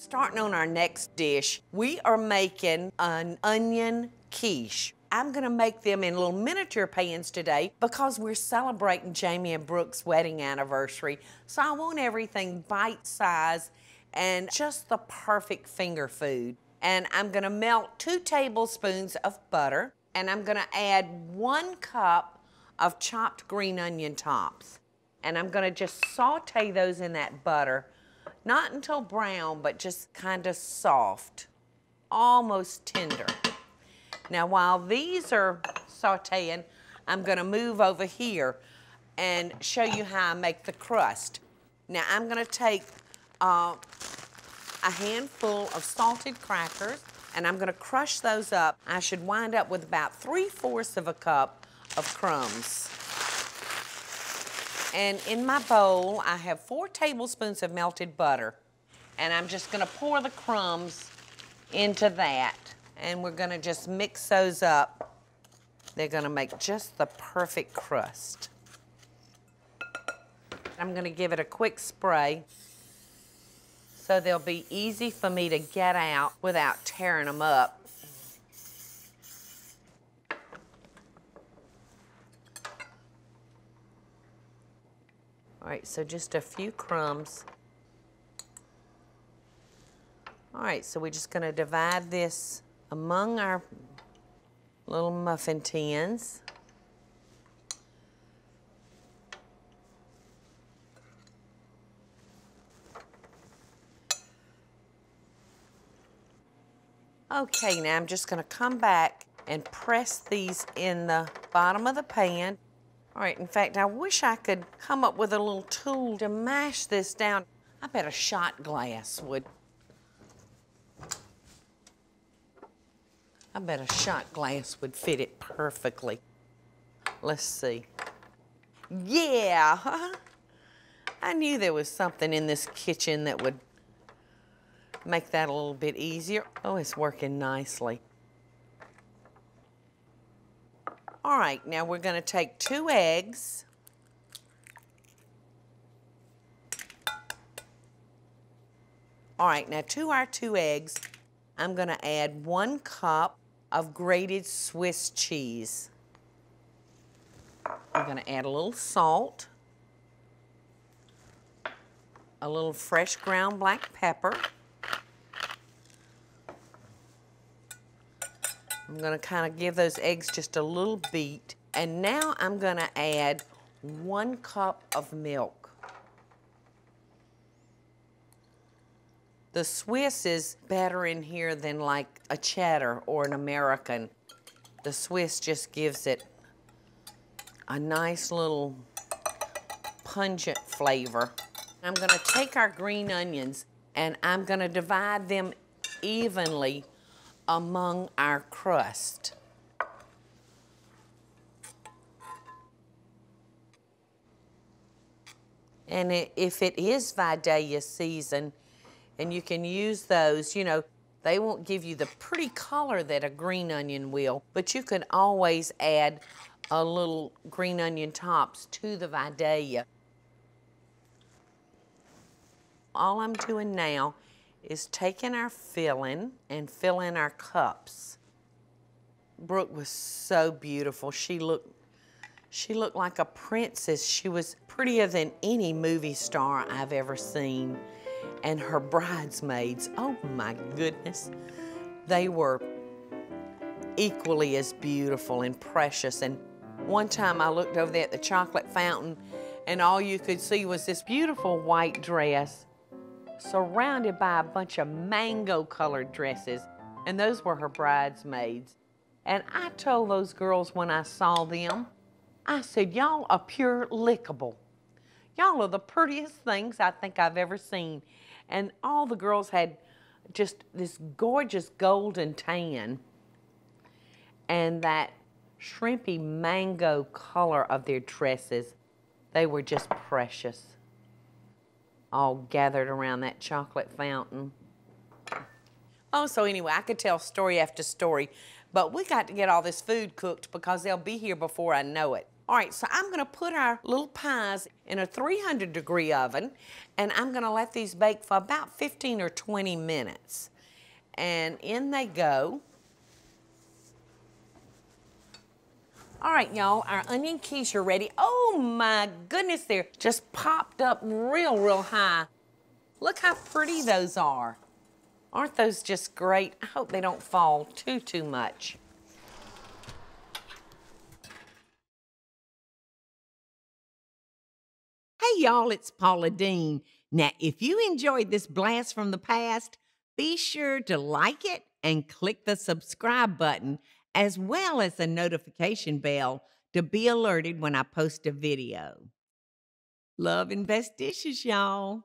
Starting on our next dish, we are making an onion quiche. I'm gonna make them in little miniature pans today because we're celebrating Jamie and Brooke's wedding anniversary. So I want everything bite-sized and just the perfect finger food. And I'm gonna melt 2 tablespoons of butter, and I'm gonna add 1 cup of chopped green onion tops. And I'm gonna just saute those in that butter, not until brown, but just kind of soft, almost tender. Now, while these are sauteing, I'm gonna move over here and show you how I make the crust. Now, I'm gonna take a handful of salted crackers, and I'm gonna crush those up. I should wind up with about 3/4 of a cup of crumbs. And in my bowl, I have 4 tablespoons of melted butter, and I'm just gonna pour the crumbs into that. And we're gonna just mix those up. They're gonna make just the perfect crust. I'm gonna give it a quick spray so they'll be easy for me to get out without tearing them up. All right, so just a few crumbs. All right, so we're just gonna divide this among our little muffin tins. Okay, now I'm just gonna come back and press these in the bottom of the pan. All right, in fact, I wish I could come up with a little tool to mash this down. I bet a shot glass would. I bet a shot glass would fit it perfectly. Let's see. Yeah! I knew there was something in this kitchen that would make that a little bit easier. Oh, it's working nicely. All right, now we're gonna take 2 eggs. All right, now to our 2 eggs, I'm gonna add 1 cup of grated Swiss cheese. I'm gonna add a little salt, a little fresh ground black pepper. I'm gonna kind of give those eggs just a little beat. And now I'm gonna add 1 cup of milk. The Swiss is better in here than like a cheddar or an American. The Swiss just gives it a nice little pungent flavor. I'm gonna take our green onions and I'm gonna divide them evenly among our crust. And if it is Vidalia season, and you can use those, you know, they won't give you the pretty color that a green onion will, but you can always add a little green onion tops to the Vidalia. All I'm doing now is taking our filling and fill in our cups. Brooke was so beautiful. She looked like a princess. She was prettier than any movie star I've ever seen. And her bridesmaids, oh my goodness, they were equally as beautiful and precious. And one time I looked over there at the chocolate fountain and all you could see was this beautiful white dress surrounded by a bunch of mango-colored dresses, and those were her bridesmaids. And I told those girls when I saw them, I said, y'all are pure lickable. Y'all are the prettiest things I think I've ever seen. And all the girls had just this gorgeous golden tan and that shrimpy mango color of their dresses. They were just precious, all gathered around that chocolate fountain. Oh, so anyway, I could tell story after story, but we got to get all this food cooked because they'll be here before I know it. All right, so I'm gonna put our little pies in a 300-degree oven, and I'm gonna let these bake for about 15 or 20 minutes. And in they go. All right, y'all, our onion quiche are ready. Oh my goodness, they're just popped up real high. Look how pretty those are. Aren't those just great? I hope they don't fall too much. Hey y'all, it's Paula Deen. Now, if you enjoyed this blast from the past, be sure to like it and click the subscribe button, as well as the notification bell to be alerted when I post a video. Love and best dishes, y'all.